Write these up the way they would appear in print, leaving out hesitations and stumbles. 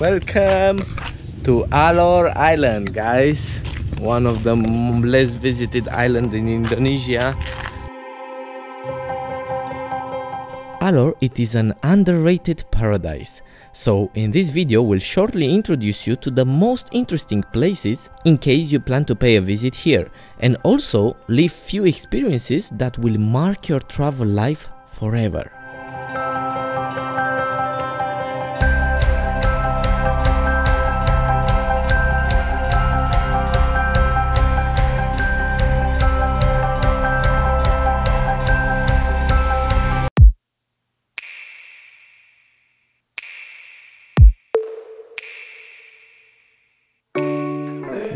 Welcome to Alor Island, guys. One of the less visited islands in Indonesia. Alor, it is an underrated paradise. So in this video we'll shortly introduce you to the most interesting places in case you plan to pay a visit here, and also leave few experiences that will mark your travel life forever.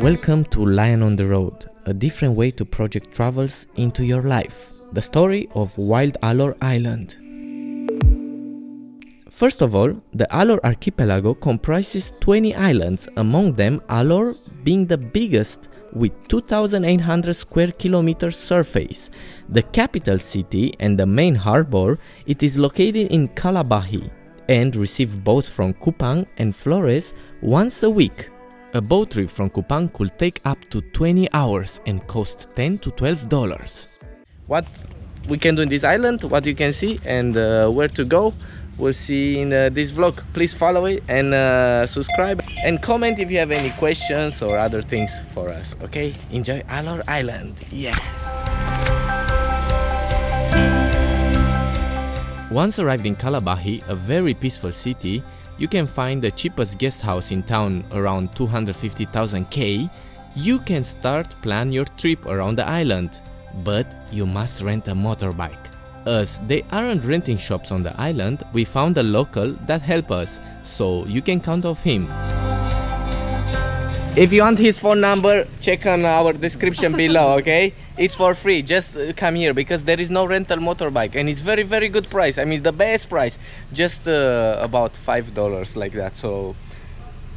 Welcome to Lion on the Road, a different way to project travels into your life. The story of wild Alor Island. First of all, the Alor archipelago comprises 20 islands, among them Alor being the biggest with 2,800 square kilometers surface. The capital city and the main harbor, it is located in Kalabahi and receives boats from Kupang and Flores once a week. A boat trip from Kupang could take up to 20 hours and cost $10 to $12. What we can do in this island, what you can see and where to go, we'll see in this vlog. Please follow it and subscribe and comment if you have any questions or other things for us, okay? Enjoy Alor Island, yeah! Once arrived in Kalabahi, a very peaceful city, you can find the cheapest guest house in town around 250,000 K. You can start plan your trip around the island, but you must rent a motorbike. As they aren't renting shops on the island, we found a local that helped us, so you can count on him. If you want his phone number, check on our description below, okay? It's for free, just come here because there is no rental motorbike and it's very good price. I mean, the best price, just about $5 like that. So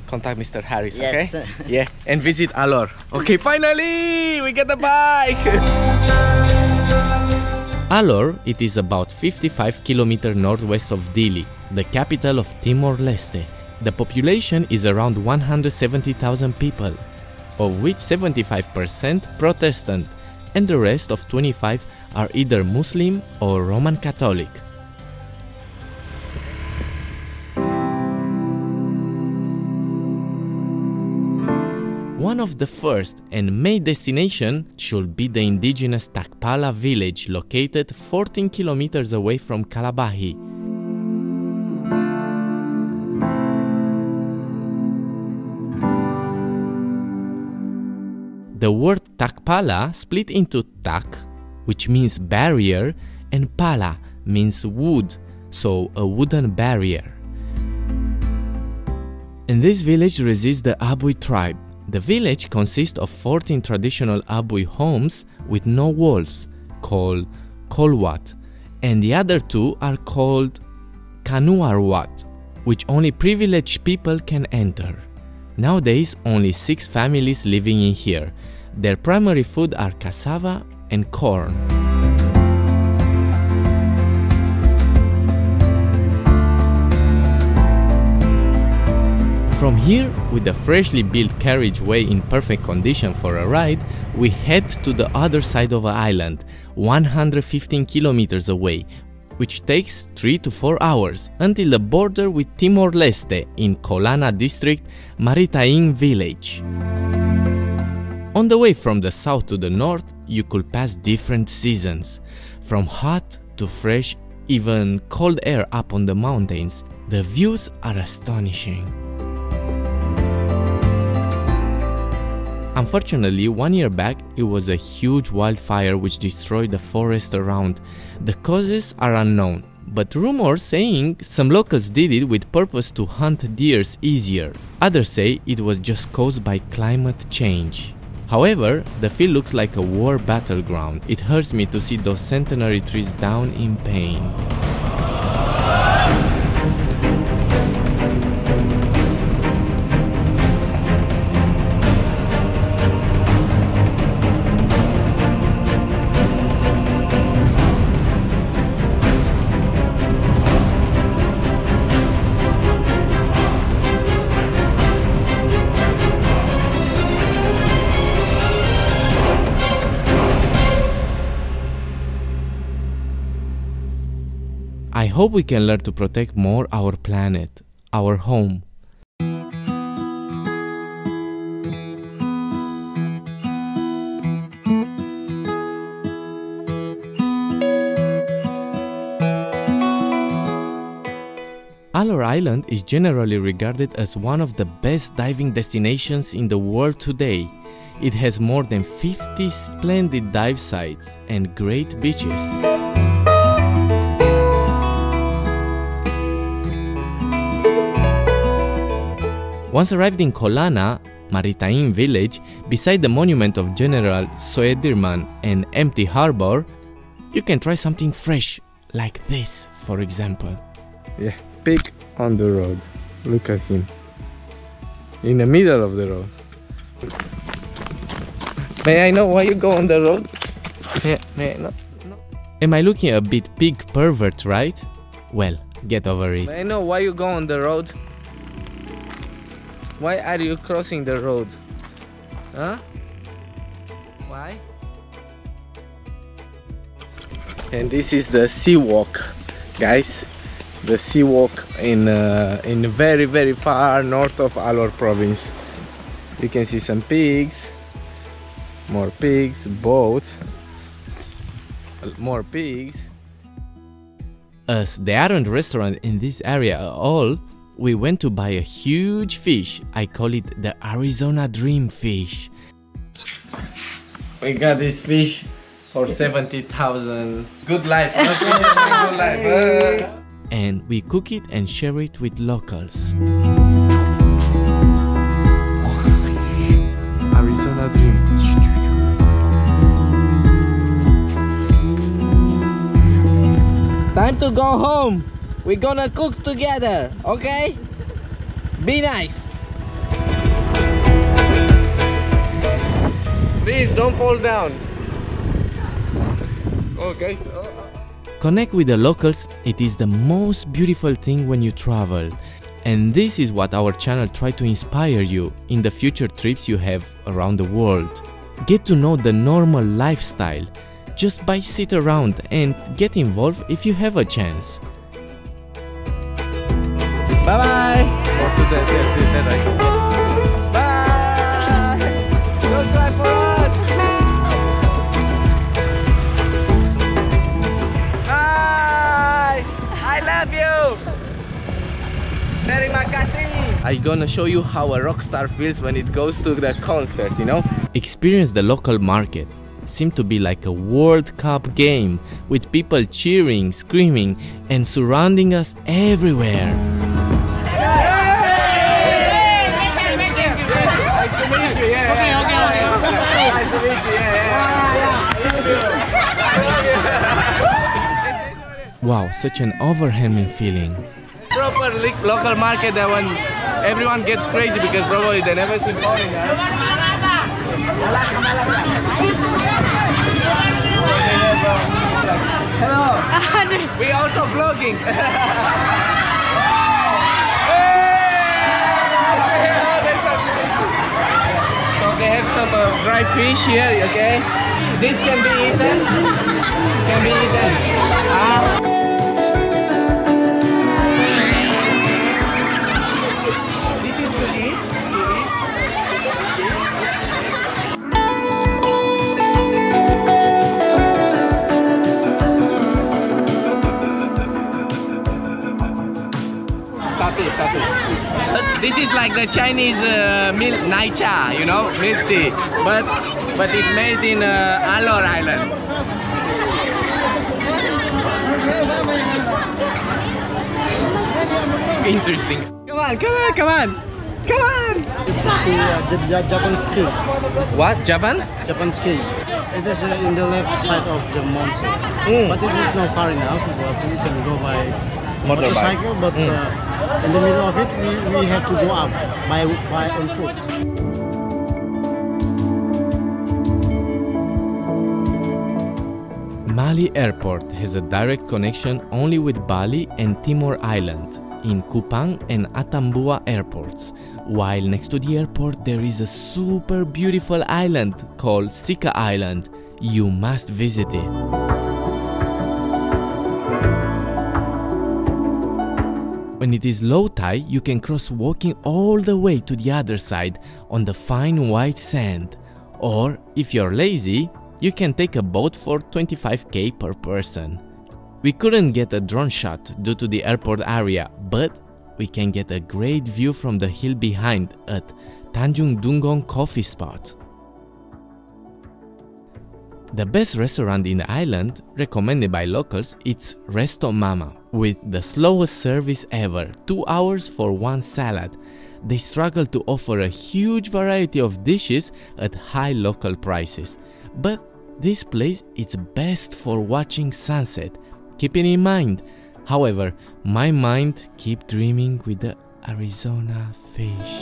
contact Mr. Harris, yes. Okay? Yeah, and visit Alor. Okay, finally, we get the bike! Alor, it is about 55 kilometers northwest of Dili, the capital of Timor-Leste. The population is around 170,000 people, of which 75% Protestant and the rest of 25% are either Muslim or Roman Catholic. One of the first and main destination should be the indigenous Takpala village located 14 kilometers away from Kalabahi. The word Takpala split into tak, which means barrier, and pala means wood, so a wooden barrier. In this village resides the Abui tribe. The village consists of 14 traditional Abui homes with no walls, called Kolwat, and the other two are called Kanuaruwat, which only privileged people can enter. Nowadays, only 6 families living in here. Their primary food are cassava and corn. From here, with a freshly built carriageway in perfect condition for a ride, we head to the other side of the island, 115 kilometers away, which takes 3 to 4 hours until the border with Timor-Leste in Kolana district, Maritain village. On the way from the south to the north, you could pass different seasons, from hot to fresh, even cold air up on the mountains. The views are astonishing. Unfortunately, 1 year back, it was a huge wildfire which destroyed the forest around. The causes are unknown, but rumors saying some locals did it with purpose to hunt deers easier. Others say it was just caused by climate change. However, the field looks like a war battleground. It hurts me to see those centenary trees down in pain. hope we can learn to protect more our planet, our home. Alor Island is generally regarded as one of the best diving destinations in the world today. It has more than 50 splendid dive sites and great beaches. Once arrived in Kolana, Maritain village, beside the monument of General Soedirman and empty harbor, you can try something fresh, like this, for example. Yeah. Pig on the road. Look at him. In the middle of the road. May I know why you go on the road? May I know? No. Am I looking a bit pig pervert, right? Well, get over it. May I know why you go on the road? Why are you crossing the road? Huh? Why? And this is the sea walk, guys. The sea walk in very, very far north of Alor province. You can see some pigs, more pigs, boats, more pigs. As there aren't restaurants in this area at all, we went to buy a huge fish. I call it the Arizona Dream fish. We got this fish for 70,000. Good life. Good life. And we cook it and share it with locals. Arizona Dream. Time to go home. We're gonna cook together, okay? Be nice. Please don't fall down. Okay. Connect with the locals, it is the most beautiful thing when you travel. And this is what our channel tries to inspire you in the future trips you have around the world. Get to know the normal lifestyle, just by sit around and get involved if you have a chance. Bye-bye! Bye! Don't cry for us! I'm gonna show you how a rock star feels when it goes to the concert, you know? Experience the local market. Seemed to be like a World Cup game, with people cheering, screaming, and surrounding us everywhere. Wow, such an overwhelming feeling. Proper local market that when everyone gets crazy because probably they never seen foreign. Hello. We also vlogging. So they have some dry fish here, okay? This can be eaten. Can be eaten. This is like the Chinese milk Naicha, you know, milk tea, but it's made in Alor Island. Interesting. Come on, come on, come on, come on! It's Japan ski. What? Japan? Japan ski. It is in the left side of the mountain, but it is not far enough. But you can go by motorcycle, but. In the middle of it, we have to go up by on foot. Mali Airport has a direct connection only with Bali and Timor Island, in Kupang and Atambua airports, while next to the airport there is a super beautiful island called Sika Island. You must visit it. When it is low tide, you can cross walking all the way to the other side on the fine white sand. Or, if you're lazy, you can take a boat for 25k per person. We couldn't get a drone shot due to the airport area, but we can get a great view from the hill behind at Tanjung Dungon coffee spot. The best restaurant in the island, recommended by locals, it's Resto Mama, with the slowest service ever, 2 hours for one salad. They struggle to offer a huge variety of dishes at high local prices. But this place is best for watching sunset, keeping in mind. However, my mind keeps dreaming with the Arizona fish.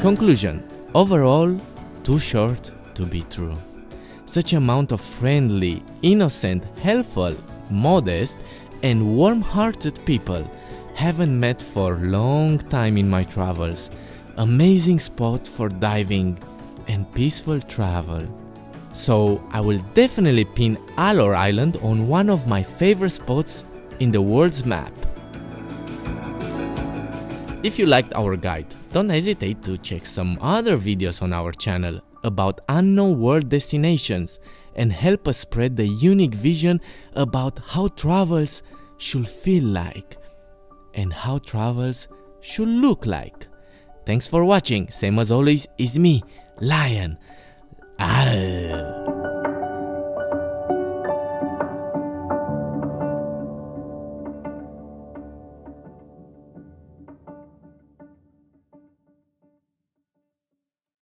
Conclusion. Overall, too short to be true. Such amount of friendly, innocent, helpful, modest and warm-hearted people haven't met for a long time in my travels. Amazing spot for diving and peaceful travel. So I will definitely pin Alor Island on one of my favorite spots in the world's map. If you liked our guide, don't hesitate to check some other videos on our channel about unknown world destinations and help us spread the unique vision about how travels should feel like and how travels should look like. Thanks for watching. Same as always, it's me, Lion.